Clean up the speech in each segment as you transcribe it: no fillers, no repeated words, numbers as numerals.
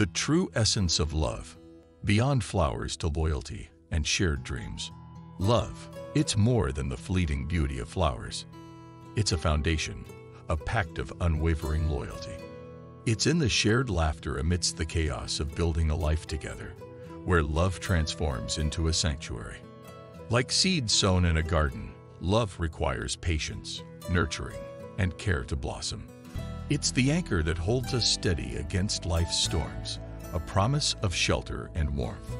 The true essence of love, beyond flowers to loyalty and shared dreams. Love, it's more than the fleeting beauty of flowers. It's a foundation, a pact of unwavering loyalty. It's in the shared laughter amidst the chaos of building a life together, where love transforms into a sanctuary. Like seeds sown in a garden, love requires patience, nurturing, and care to blossom. It's the anchor that holds us steady against life's storms, a promise of shelter and warmth.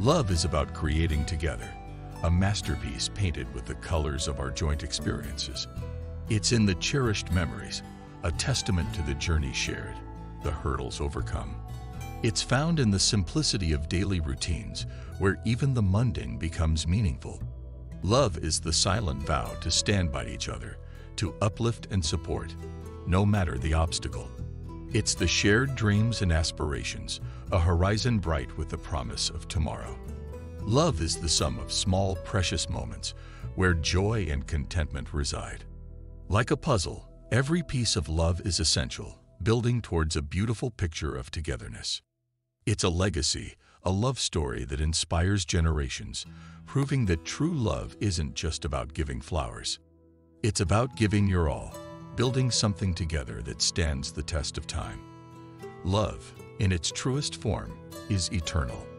Love is about creating together, a masterpiece painted with the colors of our joint experiences. It's in the cherished memories, a testament to the journey shared, the hurdles overcome. It's found in the simplicity of daily routines, where even the mundane becomes meaningful. Love is the silent vow to stand by each other, to uplift and support, no matter the obstacle. It's the shared dreams and aspirations, a horizon bright with the promise of tomorrow. Love is the sum of small, precious moments where joy and contentment reside. Like a puzzle, every piece of love is essential, building towards a beautiful picture of togetherness. It's a legacy, a love story that inspires generations, proving that true love isn't just about giving flowers. It's about giving your all, building something together that stands the test of time. Love, in its truest form, is eternal.